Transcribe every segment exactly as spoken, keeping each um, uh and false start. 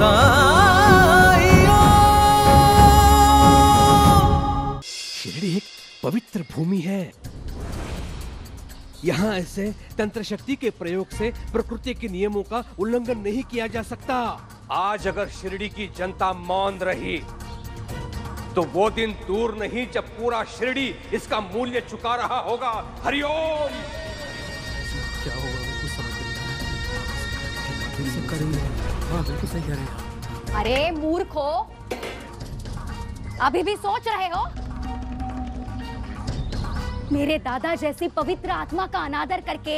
बसाइयो। शिरडी एक पवित्र भूमि है। यहाँ ऐसे तंत्र शक्ति के प्रयोग से प्रकृति के नियमों का उल्लंघन नहीं किया जा सकता। आज अगर शिरडी की जनता मौन रही तो वो दिन दूर नहीं जब पूरा शिरडी इसका मूल्य चुका रहा होगा। हरिओम। क्या होगा वो समझ नहीं आ रहा। अरे मूर्खो, अभी भी सोच रहे हो? मेरे दादा जैसी पवित्र आत्मा का अनादर करके,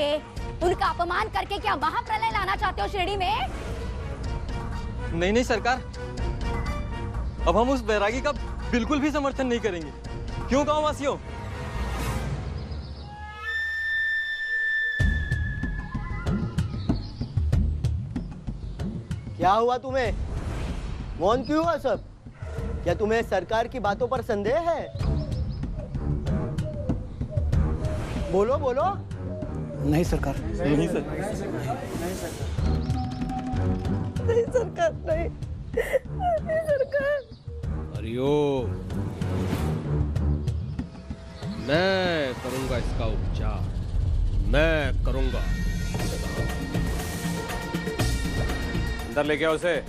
उनका अपमान करके क्या महाप्रलय लाना चाहते हो शिरडी में? नहीं नहीं सरकार, अब हम उस बैरागी का बिल्कुल भी समर्थन नहीं करेंगे। क्यों गाँव वासियों? क्या हुआ तुम्हें? मौन क्यों हुआ सब? क्या तुम्हें सरकार की बातों पर संदेह है? बोलो बोलो। नहीं सरकार। नहीं सरकार। नहीं सरकार। नहीं सरकार। नहीं सरकार। नहीं नहीं सरकार। अरे ओ, मैं करूंगा इसका उपचार, मैं करूंगा। अंदर लेके आओ उसे।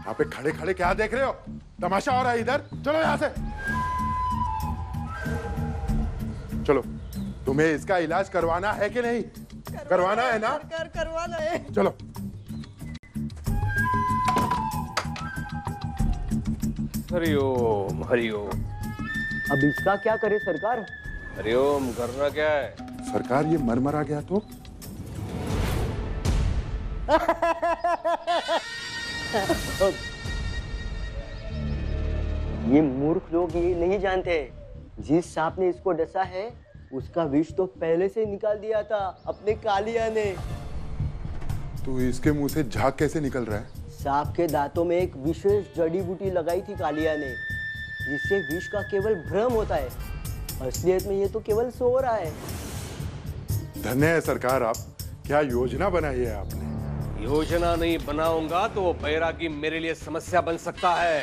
यहाँ पे खड़े खड़े क्या देख रहे हो? तमाशा हो रहा है इधर। चलो यहाँ से। चलो, तुम्हें इसका इलाज करवाना है कि नहीं? करवाना, करवाना है, है ना? कर, करवाना है। चलो हरिओम हरिओम। अब इसका क्या करे सरकार? हरिओम, करना क्या है सरकार? ये मरमरा गया तो ये मूर्ख लोग ये नहीं जानते, जिस सांप ने इसको डसा है उसका विष तो पहले से निकाल दिया था अपने कालिया ने। तो इसके मुंह से झाग कैसे निकल रहा है? सांप के दांतों में एक विशेष जड़ी बूटी लगाई थी कालिया ने, जिससे विष का केवल भ्रम होता है, असलियत में ये तो केवल सो रहा है। धन्य है सरकार आप, क्या योजना बनाई है आपने। योजना नहीं बनाऊंगा तो वो बैरागी मेरे लिए समस्या बन सकता है।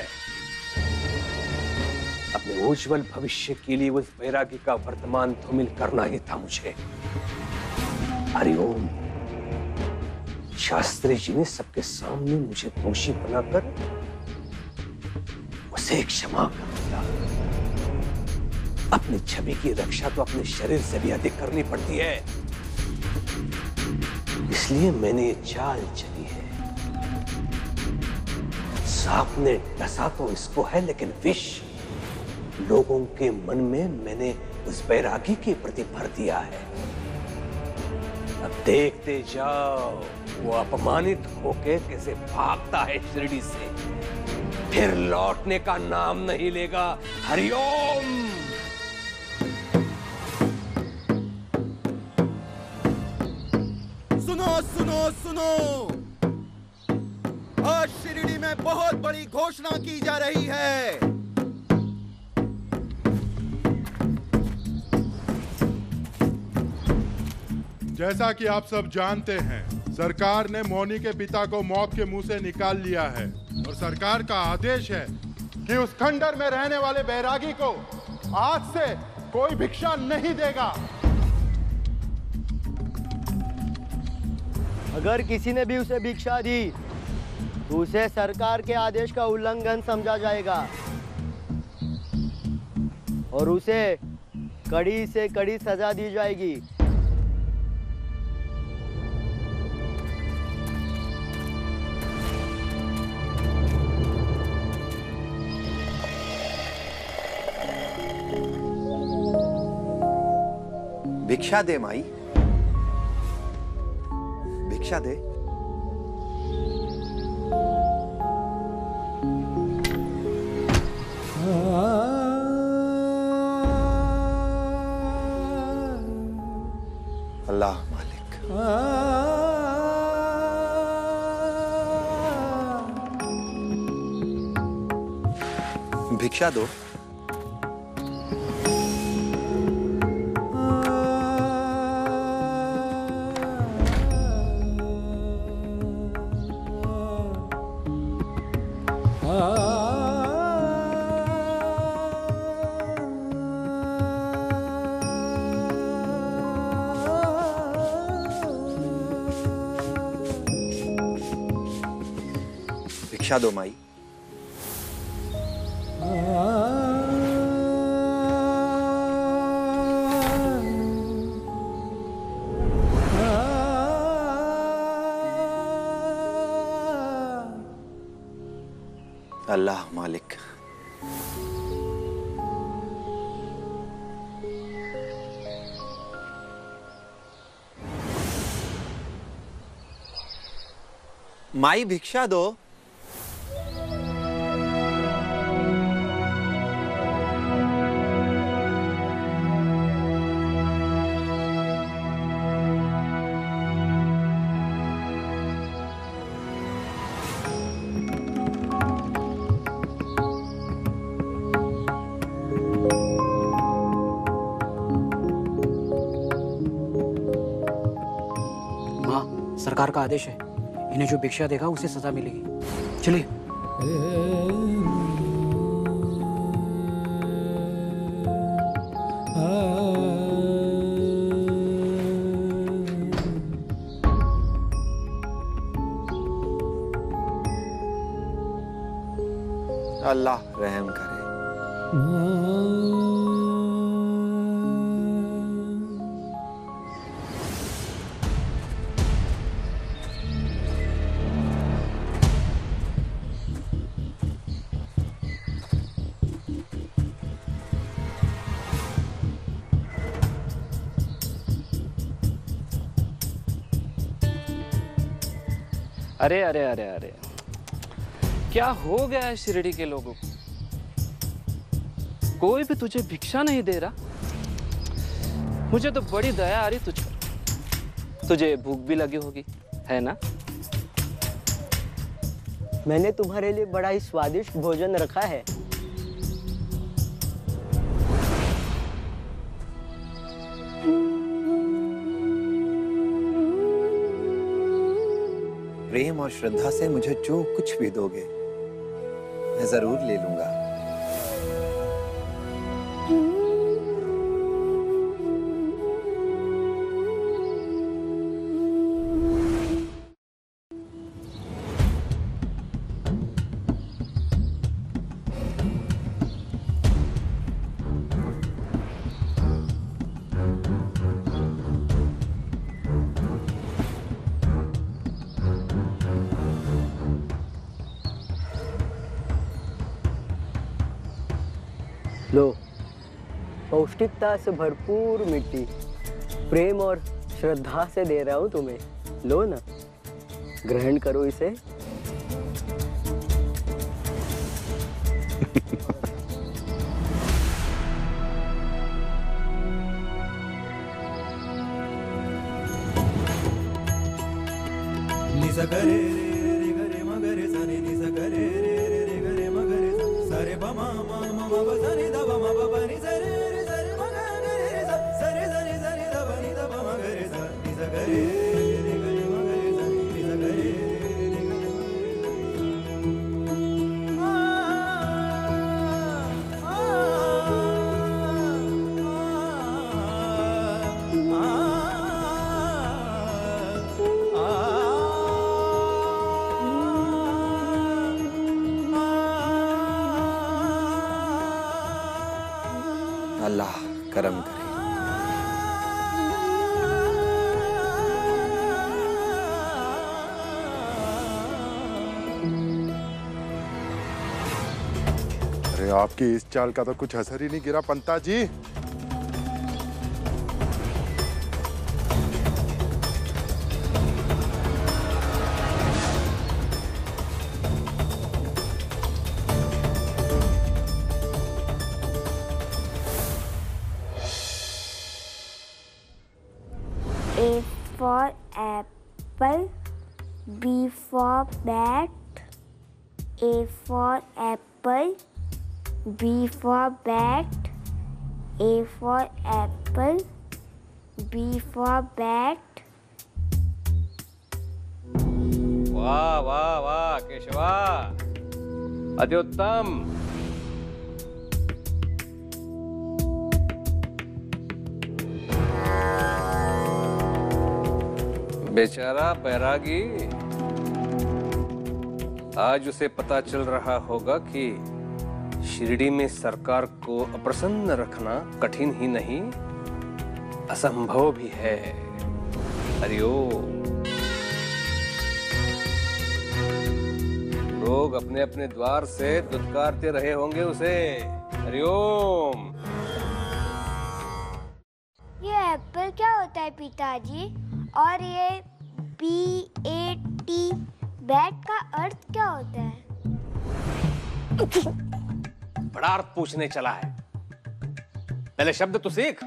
अपने उज्जवल भविष्य के लिए उस बैरागी का वर्तमान धूमिल करना ही था मुझे। हरिओम। शास्त्री जी ने सबके सामने मुझे दोषी बनाकर उसे क्षमा कर दिया। अपनी छवि की रक्षा तो अपने शरीर से भी अधिक करनी पड़ती है, इसलिए मैंने ये चाल चली है। सांप ने डसा तो इसको है, लेकिन विष लोगों के मन में मैंने उस बैरागी के प्रति भर दिया है। अब देखते जाओ वो अपमानित होके कैसे भागता है शिरडी से, फिर लौटने का नाम नहीं लेगा। हरिओम। सुनो सुनो, आज शिरडी में बहुत बड़ी घोषणा की जा रही है। जैसा कि आप सब जानते हैं, सरकार ने मौनी के पिता को मौत के मुंह से निकाल लिया है और सरकार का आदेश है कि उस खंडर में रहने वाले बैरागी को आज से कोई भिक्षा नहीं देगा। अगर किसी ने भी उसे भिक्षा दी तो उसे सरकार के आदेश का उल्लंघन समझा जाएगा और उसे कड़ी से कड़ी सजा दी जाएगी। भिक्षा दे माई, भिक्षा दे। भिक्षा दो। भिक्षा दो माई। अल्लाह मालिक, माई भिक्षा दो। सरकार का आदेश है, इन्हें जो भिक्षा देगा उसे सजा मिलेगी। चलिए। अल्लाह रहम करे। अरे अरे अरे अरे क्या हो गया है शिरडी के लोगों को, कोई भी तुझे भिक्षा नहीं दे रहा। मुझे तो बड़ी दया आ रही तुझ पर, तुझे भूख भी लगी होगी है ना। मैंने तुम्हारे लिए बड़ा ही स्वादिष्ट भोजन रखा है। प्रेम और श्रद्धा से मुझे जो कुछ भी दोगे मैं जरूर ले लूंगा। लो, पौष्टिकता से भरपूर मिट्टी प्रेम और श्रद्धा से दे रहा हूं तुम्हें। लो ना, ग्रहण करो इसे। अल्लाह करम करे। अरे आपकी इस चाल का तो कुछ असर ही नहीं गिरा पंता जी। What? apple, B for bat, A for apple, B for bat, A for apple, B for bat. वाह वाह वाह केशवा, अति उत्तम। बेचारा बैरागी, आज उसे पता चल रहा होगा कि शिरडी में सरकार को अप्रसन्न रखना कठिन ही नहीं असंभव भी है। हरिओम। लोग अपने अपने द्वार से दुत्कारते रहे होंगे उसे। हरिओम। ये एप्पल क्या होता है पिताजी, और ये बी ए टी बैट का अर्थ क्या होता है? बड़ा अर्थ पूछने चला है, पहले शब्द तो सीख।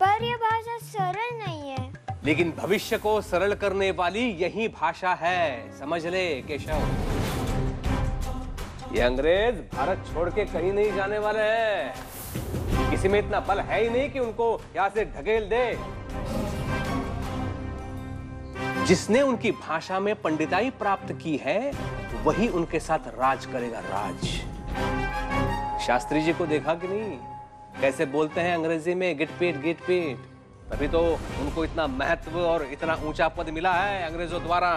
पर यह भाषा सरल नहीं है। लेकिन भविष्य को सरल करने वाली यही भाषा है, समझ ले केशव। ये अंग्रेज भारत छोड़ के कहीं नहीं जाने वाले हैं। किसी में इतना बल है ही नहीं कि उनको यहाँ से ढकेल दे। जिसने उनकी भाषा में पंडिताई प्राप्त की है वही उनके साथ राज करेगा। राज। शास्त्री जी को देखा कि नहीं, कैसे बोलते हैं अंग्रेजी में, गिट पेट गिट पेट। तभी तो उनको इतना महत्व और इतना ऊंचा पद मिला है अंग्रेजों द्वारा।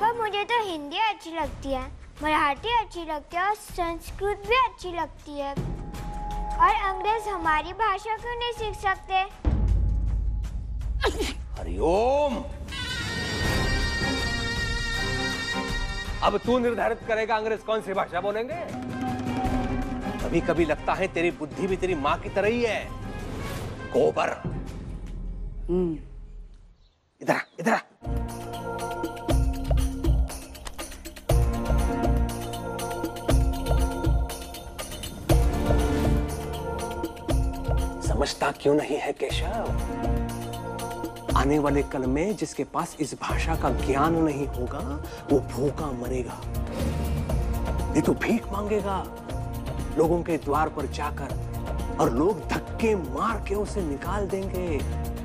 पर मुझे तो हिंदी अच्छी लगती है, मराठी अच्छी लगती है और संस्कृत भी अच्छी लगती है। और अंग्रेज हमारी भाषा क्यों नहीं सीख सकते? हरिओम। अब तू निर्धारित करेगा अंग्रेज कौन सी भाषा बोलेंगे। कभी कभी लगता है तेरी बुद्धि भी तेरी माँ की तरह ही है, गोबर। हम्म। इधर इधर। समझता क्यों नहीं है केशव? आने वाले कल में जिसके पास इस भाषा का ज्ञान नहीं होगा वो भूखा मरेगा, नहीं तो भीख मांगेगा लोगों के द्वार पर जाकर, और लोग धक्के मार के उसे निकाल देंगे।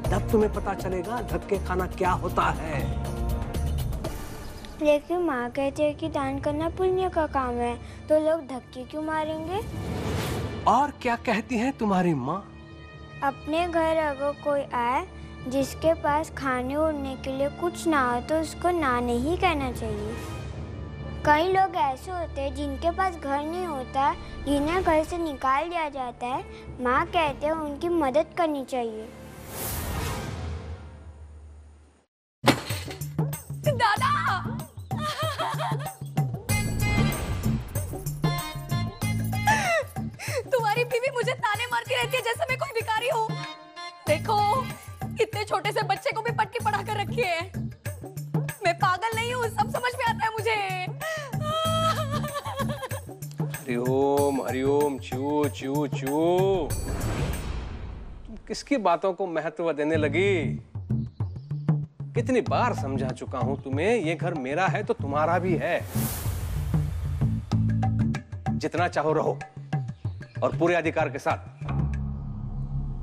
तब तुम्हें पता चलेगा धक्के खाना क्या होता है। लेकिन माँ कहते हैं कि दान करना पुण्य का काम है, तो लोग धक्के क्यों मारेंगे? और क्या कहती है तुम्हारी माँ? अपने घर अगर कोई आए जिसके पास खाने उड़ने के लिए कुछ ना हो तो उसको ना नहीं कहना चाहिए। कई लोग ऐसे होते हैं जिनके पास घर नहीं होता, जिन्हें घर से निकाल दिया जाता है। माँ कहते हैं उनकी मदद करनी चाहिए। दादा! तुम्हारी बीवी मुझे ताने मारती रहती है जैसे मैं कोई भिखारी हूँ। देखो इतने छोटे से बच्चे को भी पटके पढ़ा कर रखी है। मैं पागल नहीं हूँ, सब समझ में आता है मुझे। हरिओम हरिओम। चू चू चू, तुम किसकी बातों को महत्व देने लगी? कितनी बार समझा चुका हूँ तुम्हें, ये घर मेरा है तो तुम्हारा भी है। जितना चाहो रहो और पूरे अधिकार के साथ।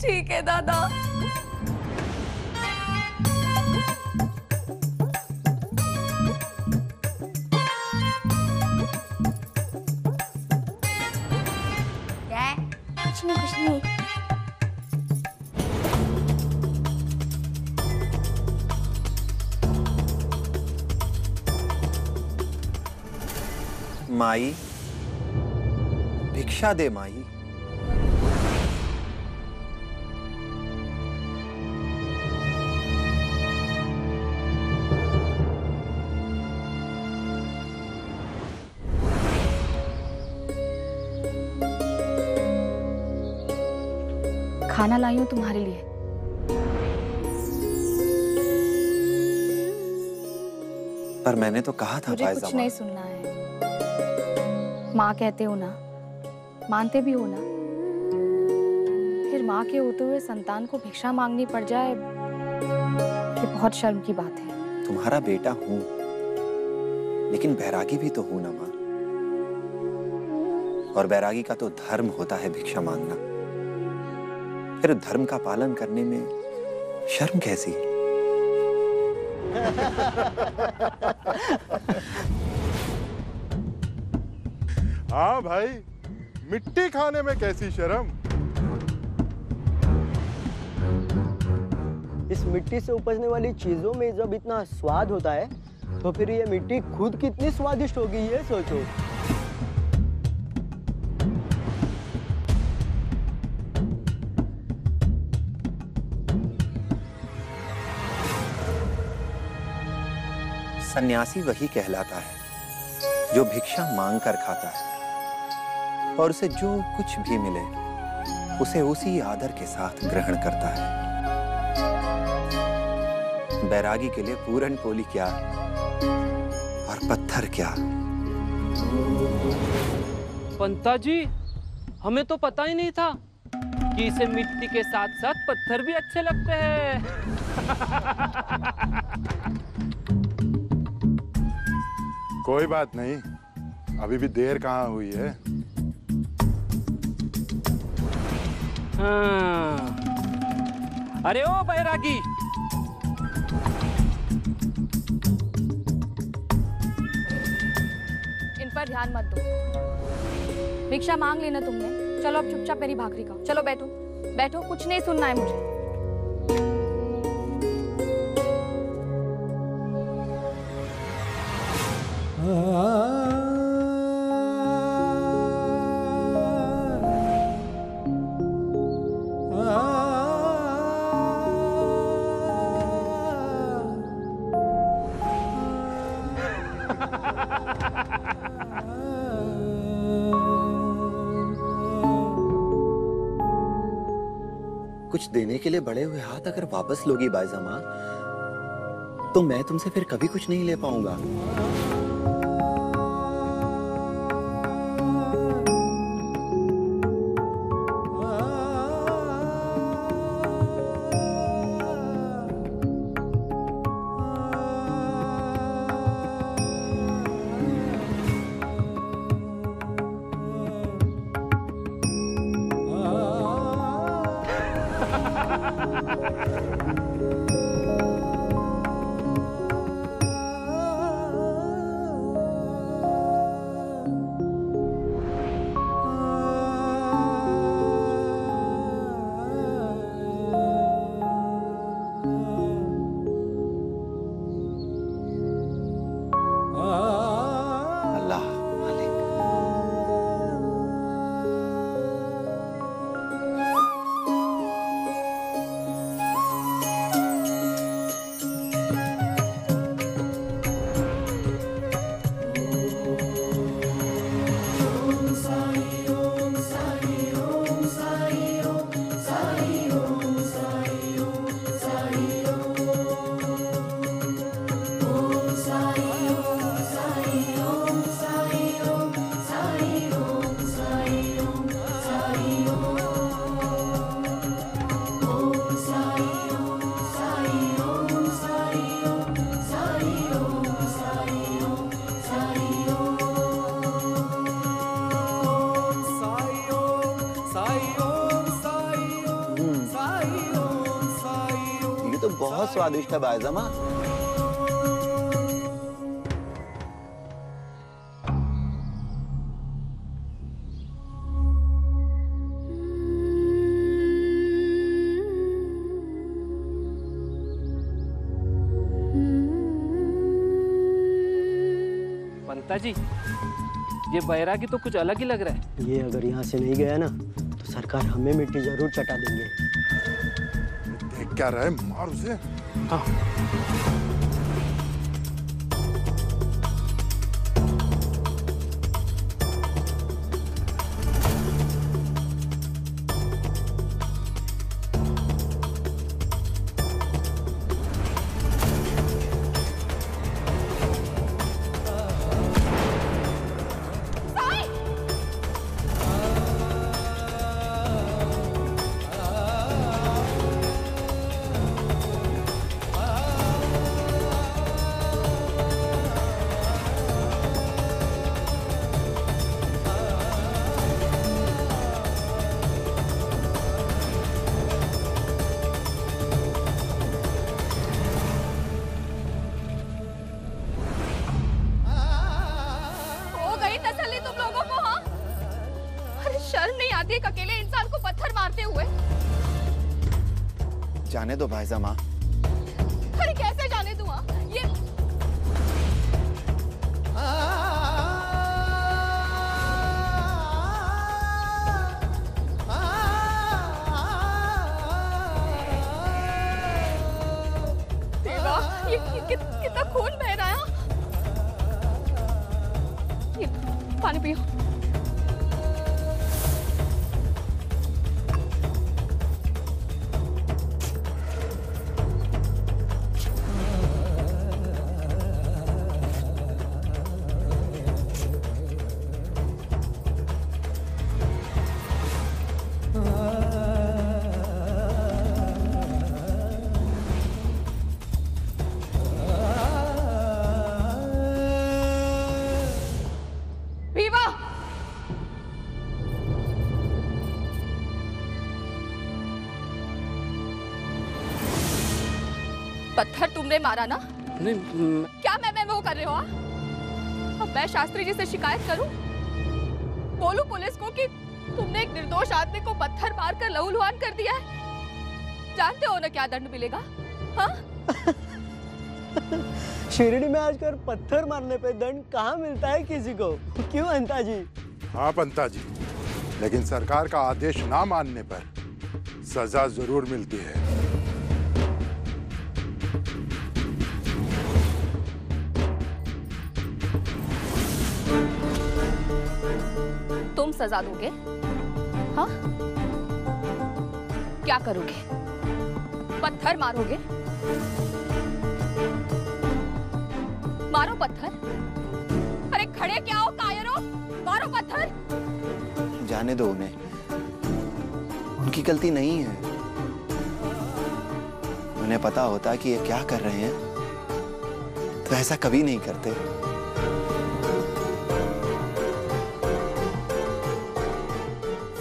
ठीक है दादा। माई भिक्षा दे माई। खाना लाई हूं तुम्हारे लिए। पर मैंने तो कहा था मुझे कुछ नहीं सुनना है। माँ कहते हो ना, मानते भी हो ना, आखिर माँ के होते हुए संतान को भिक्षा मांगनी पड़ जाए, ये बहुत शर्म की बात है। तुम्हारा बेटा हूँ, लेकिन बैरागी भी तो हूँ ना माँ, और बैरागी का तो धर्म होता है भिक्षा मांगना। फिर धर्म का पालन करने में शर्म कैसी? हाँ भाई, मिट्टी खाने में कैसी शर्म? इस मिट्टी से उपजने वाली चीजों में जब इतना स्वाद होता है, तो फिर ये मिट्टी खुद कितनी स्वादिष्ट होगी ये सोचो। सन्यासी वही कहलाता है जो भिक्षा मांग कर खाता है और उसे जो कुछ भी मिले उसे उसी आदर के साथ ग्रहण करता है। बैरागी के लिए पूरन पोली क्या और पत्थर क्या। पंता जी, हमें तो पता ही नहीं था कि इसे मिट्टी के साथ साथ पत्थर भी अच्छे लगते हैं। कोई बात नहीं, अभी भी देर कहाँ हुई है। हाँ। अरे ओ बैरागी, इन पर ध्यान मत दो। भिक्षा मांग लेना तुमने, चलो अब चुपचाप मेरी भाकरी खाओ। चलो बैठो बैठो, कुछ नहीं सुनना है मुझे। कुछ देने के लिए बढ़े हुए हाथ अगर वापस लोगी बायजमा, तो मैं तुमसे फिर कभी कुछ नहीं ले पाऊंगा। बहुत स्वादिष्ट है बायजमा। पंता जी, ये बैरागी तो कुछ अलग ही लग रहा है। ये अगर यहाँ से नहीं गया ना, तो सरकार हमें मिट्टी जरूर चटा देंगे। क्या रहा है, मार उसे। हाँ। साई! आती है एक अकेले इंसान को पत्थर मारते हुए। जाने दो भाईजा माँ। अरे कैसे जाने दूँ? ये देवा, ये कितना खून बह रहा है। ये पानी पियो। पत्थर तुमने मारा ना? नहीं। क्या मैं मैं वो कर रहे हो? अब मैं शास्त्री जी से शिकायत करूं? बोलूं पुलिस को कि तुमने एक निर्दोष आदमी को पत्थर मारकर लहूलुहान कर दिया है? जानते हो ना क्या दंड मिलेगा? हाँ? शिरडी में आजकल पत्थर मारने पे दंड कहाँ मिलता है किसी को? क्यों अंता जी? हाँ अंता जी, लेकिन सरकार का आदेश ना मानने पर सजा जरूर मिलती है। तुम सजा दोगे? हाँ? क्या करोगे? पत्थर मारोगे? मारो पत्थर। अरे खड़े क्या हो कायरों? मारो पत्थर। जाने दो उन्हें, उनकी गलती नहीं है। उन्हें पता होता कि ये क्या कर रहे हैं तो ऐसा कभी नहीं करते।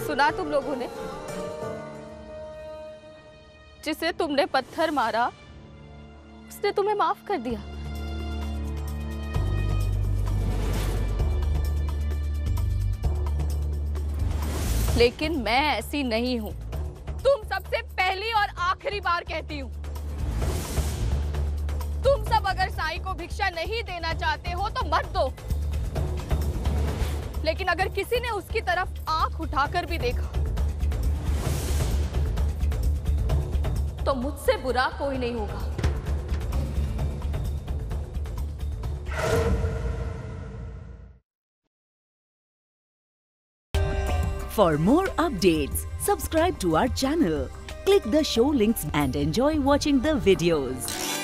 सुना तुम लोगों ने? जिसे तुमने पत्थर मारा उसने तुम्हें माफ कर दिया। लेकिन मैं ऐसी नहीं हूं। तुम सबसे पहली और आखिरी बार कहती हूं, तुम सब अगर साईं को भिक्षा नहीं देना चाहते हो तो मत दो, लेकिन अगर किसी ने उसकी तरफ आंख उठाकर भी देखा तो मुझसे बुरा कोई नहीं होगा। For more updates, subscribe to our channel, click the show links and enjoy watching the videos.